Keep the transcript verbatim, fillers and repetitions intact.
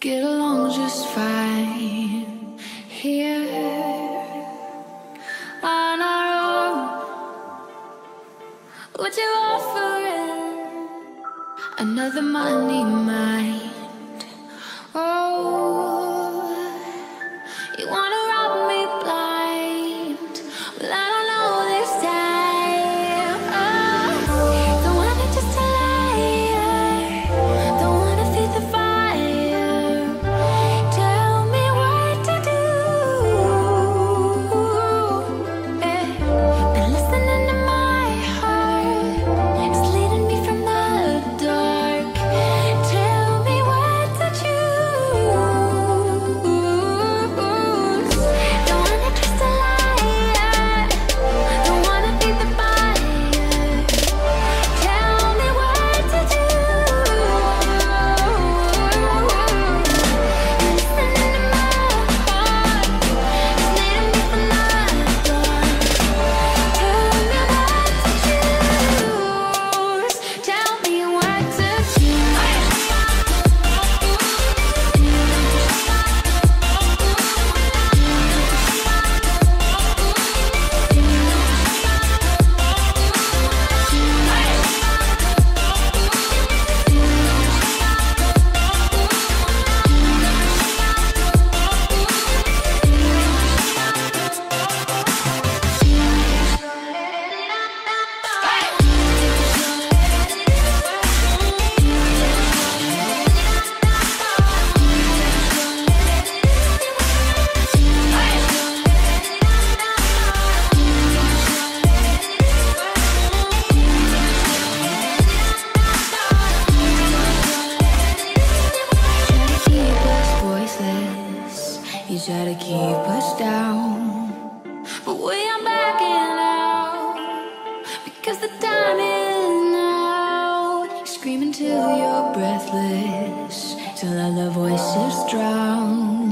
get along just fine here on our own. Would you offer it? Another money mind? Oh, you wanna rob me blind? Well, I don't know this time. Oh, don't wanna just a liar. Don't wanna feed the fire. Tell me what to do. Yeah. Been listening to my heart. It's leading me from the dark. Tell me what to choose. Don't wanna trust a liar. Don't wanna feed the fire. Tell me what to do. Listening to my heart. It's leading me from the dark. Tell me what to choose. Tell me what to choose. You try to keep us down, but we are backing out because the time is now. You're screaming till you're breathless, till all the voices drown.